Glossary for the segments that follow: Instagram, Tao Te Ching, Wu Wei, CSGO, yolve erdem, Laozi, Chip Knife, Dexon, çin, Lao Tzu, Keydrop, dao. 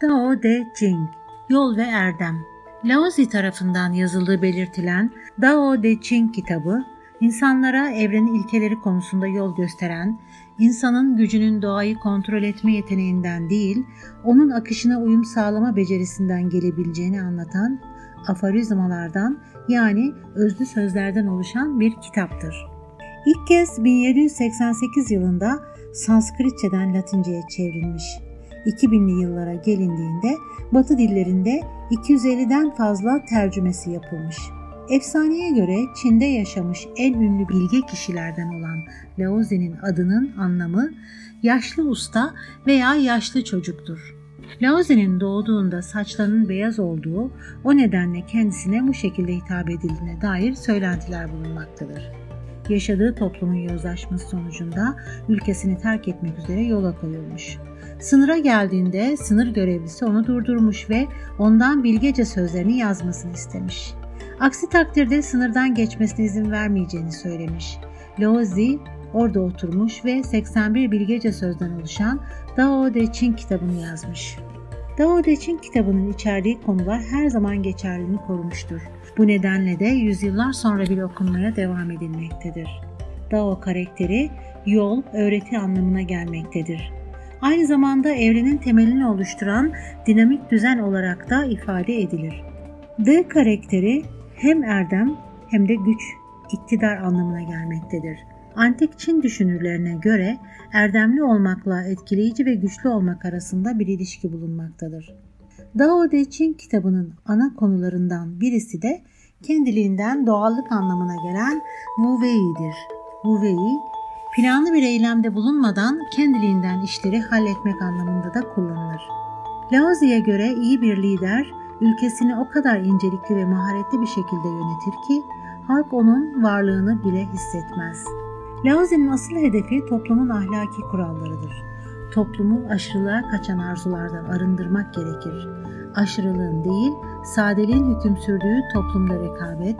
Tao Te Ching, Yol ve Erdem, Laozi tarafından yazıldığı belirtilen Tao Te Ching kitabı, insanlara evrenin ilkeleri konusunda yol gösteren, insanın gücünün doğayı kontrol etme yeteneğinden değil, onun akışına uyum sağlama becerisinden gelebileceğini anlatan aforizmalardan yani özlü sözlerden oluşan bir kitaptır. İlk kez 1788 yılında Sanskritçeden Latinceye çevrilmiş. 2000'li yıllara gelindiğinde Batı dillerinde 250'den fazla tercümesi yapılmış. Efsaneye göre Çin'de yaşamış en ünlü bilge kişilerden olan Laozi'nin adının anlamı yaşlı usta veya yaşlı çocuktur. Laozi'nin doğduğunda saçlarının beyaz olduğu, o nedenle kendisine bu şekilde hitap edildiğine dair söylentiler bulunmaktadır. Yaşadığı toplumun yozlaşması sonucunda ülkesini terk etmek üzere yola koyulmuş. Sınıra geldiğinde sınır görevlisi onu durdurmuş ve ondan bilgece sözlerini yazmasını istemiş. Aksi takdirde sınırdan geçmesine izin vermeyeceğini söylemiş. Laozi orada oturmuş ve 81 bilgece sözden oluşan Tao Te Ching kitabını yazmış. Tao Te Ching kitabının içerdiği konular her zaman geçerliliğini korumuştur. Bu nedenle de yüzyıllar sonra bile okunmaya devam edilmektedir. Tao karakteri yol, öğreti anlamına gelmektedir. Aynı zamanda evrenin temelini oluşturan dinamik düzen olarak da ifade edilir. De karakteri hem erdem hem de güç, iktidar anlamına gelmektedir. Antik Çin düşünürlerine göre erdemli olmakla etkileyici ve güçlü olmak arasında bir ilişki bulunmaktadır. Tao Te Ching kitabının ana konularından birisi de kendiliğinden doğallık anlamına gelen Wu Wei'dir. Wu Wei, planlı bir eylemde bulunmadan kendiliğinden işleri halletmek anlamında da kullanılır. Laozi'ye göre iyi bir lider, ülkesini o kadar incelikli ve maharetli bir şekilde yönetir ki halk onun varlığını bile hissetmez. Laozi'nin asıl hedefi toplumun ahlaki kurallarıdır. Toplumu aşırılığa kaçan arzulardan arındırmak gerekir. Aşırılığın değil, sadeliğin hüküm sürdüğü toplumda rekabet,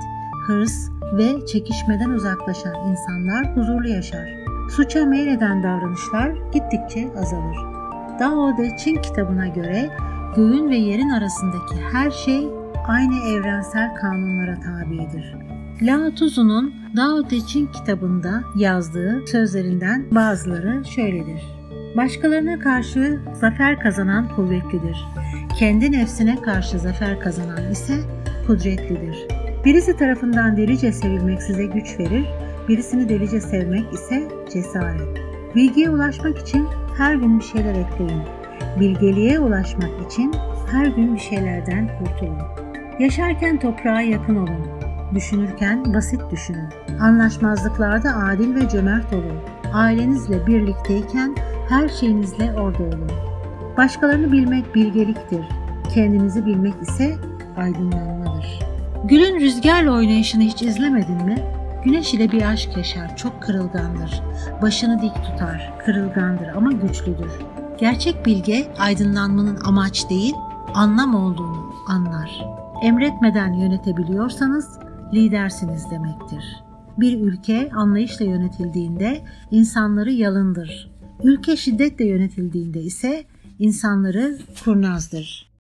hırs ve çekişmeden uzaklaşan insanlar huzurlu yaşar. Suça meyleden davranışlar gittikçe azalır. Tao Te Ching kitabına göre göğün ve yerin arasındaki her şey aynı evrensel kanunlara tabidir. Lao Tzu'nun Tao Te Ching kitabında yazdığı sözlerinden bazıları şöyledir: başkalarına karşı zafer kazanan kuvvetlidir. Kendi nefsine karşı zafer kazanan ise kudretlidir. Birisi tarafından delice sevilmek size güç verir, birisini delice sevmek ise cesaret. Bilgiye ulaşmak için her gün bir şeyler ekleyin. Bilgeliğe ulaşmak için her gün bir şeylerden kurtulun. Yaşarken toprağa yakın olun. Düşünürken basit düşünün. Anlaşmazlıklarda adil ve cömert olun. Ailenizle birlikteyken her şeyinizle orada olun. Başkalarını bilmek bilgeliktir. Kendinizi bilmek ise aydınlanmadır. Gülün rüzgarla oynayışını hiç izlemedin mi? Güneş ile bir aşk yaşar, çok kırılgandır. Başını dik tutar, kırılgandır ama güçlüdür. Gerçek bilge, aydınlanmanın amaç değil, anlam olduğunu anlar. Emretmeden yönetebiliyorsanız lidersiniz demektir. Bir ülke anlayışla yönetildiğinde insanları yalındır. Ülke şiddetle yönetildiğinde ise insanları kurnazdır.